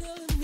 This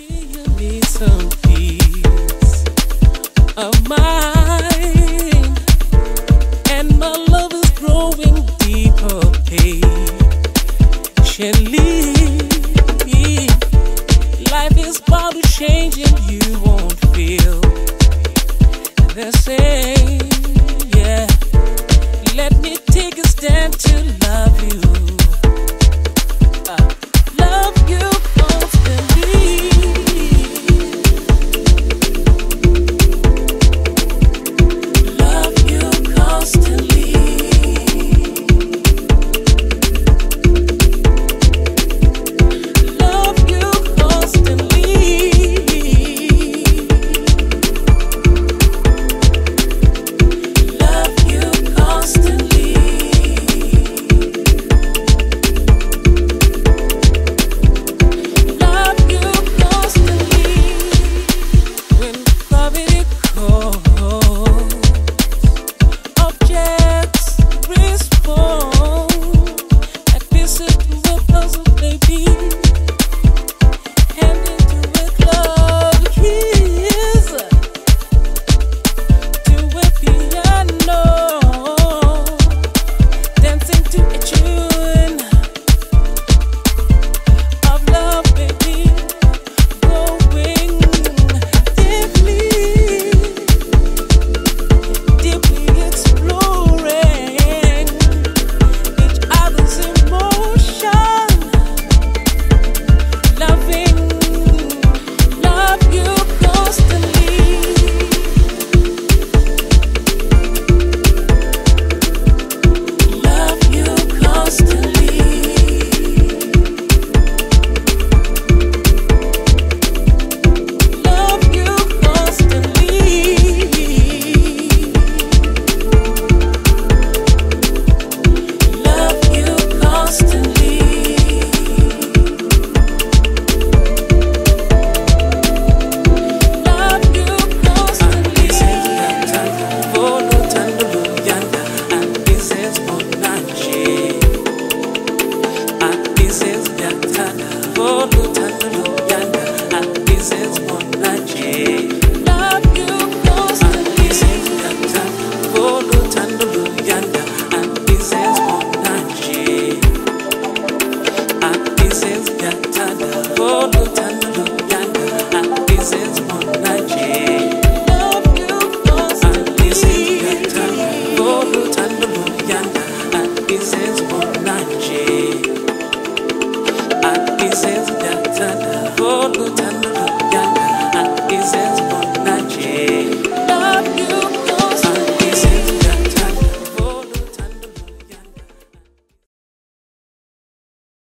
is the time for